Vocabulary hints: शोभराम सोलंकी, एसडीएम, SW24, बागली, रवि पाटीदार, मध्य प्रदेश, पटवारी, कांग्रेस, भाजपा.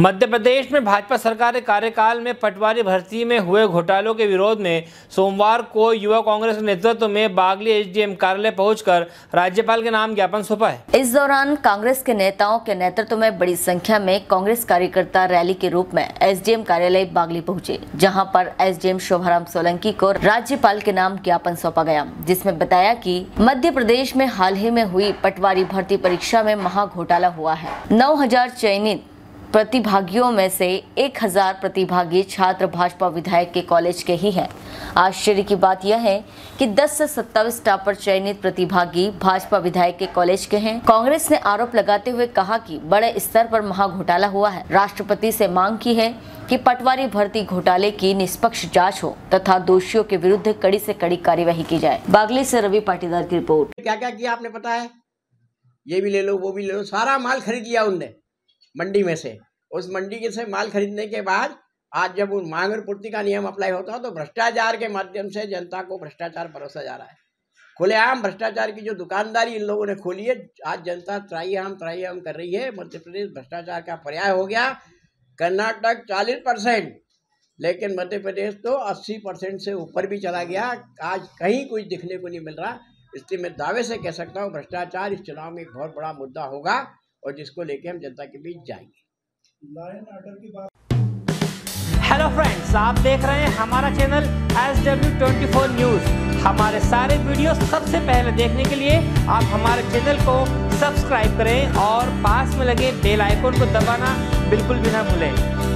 मध्य प्रदेश में भाजपा सरकार के कार्यकाल में पटवारी भर्ती में हुए घोटालों के विरोध में सोमवार को युवा कांग्रेस के नेतृत्व में बागली एसडीएम कार्यालय पहुंचकर राज्यपाल के नाम ज्ञापन सौंपा है। इस दौरान कांग्रेस के नेताओं के नेतृत्व में बड़ी संख्या में कांग्रेस कार्यकर्ता रैली के रूप में एसडीएम कार्यालय बागली पहुँचे, जहाँ पर एसडीएम शोभराम सोलंकी को राज्यपाल के नाम ज्ञापन सौंपा गया, जिसमे बताया की मध्य प्रदेश में हाल ही में हुई पटवारी भर्ती परीक्षा में महा घोटाला हुआ है। 9,000 चयनित प्रतिभागियों में से 1,000 प्रतिभागी छात्र भाजपा विधायक के कॉलेज के ही हैं। आश्चर्य की बात यह है कि 10 से 27 टॉपर चयनित प्रतिभागी भाजपा विधायक के कॉलेज के हैं। कांग्रेस ने आरोप लगाते हुए कहा कि बड़े स्तर पर महा घोटाला हुआ है। राष्ट्रपति से मांग की है कि पटवारी भर्ती घोटाले की निष्पक्ष जांच हो तथा दोषियों के विरुद्ध कड़ी से कड़ी कार्यवाही की जाए। बागली से रवि पाटीदार की रिपोर्ट। क्या क्या किया आपने पता है, ये भी ले लो वो भी ले लो, सारा माल खरीद लिया उनने मंडी में से। उस मंडी के से माल खरीदने के बाद आज जब उन मांग और पूर्ति का नियम अप्लाई होता है तो भ्रष्टाचार के माध्यम से जनता को भ्रष्टाचार परोसा जा रहा है। खुलेआम भ्रष्टाचार की जो दुकानदारी इन लोगों ने खोली है, आज जनता त्राही हम कर रही है। मध्य प्रदेश भ्रष्टाचार का पर्याय हो गया। कर्नाटक 40%, लेकिन मध्य प्रदेश तो 80% से ऊपर भी चला गया। आज कहीं कुछ दिखने को नहीं मिल रहा। इसलिए मैं दावे से कह सकता हूँ भ्रष्टाचार इस चुनाव में एक बहुत बड़ा मुद्दा होगा और जिसको लेके हम जनता के बीच जाएंगे। हेलो फ्रेंड्स, आप देख रहे हैं हमारा चैनल SW24 न्यूज। हमारे सारे वीडियो सबसे पहले देखने के लिए आप हमारे चैनल को सब्सक्राइब करें और पास में लगे बेल आइकन को दबाना बिल्कुल भी ना भूलें।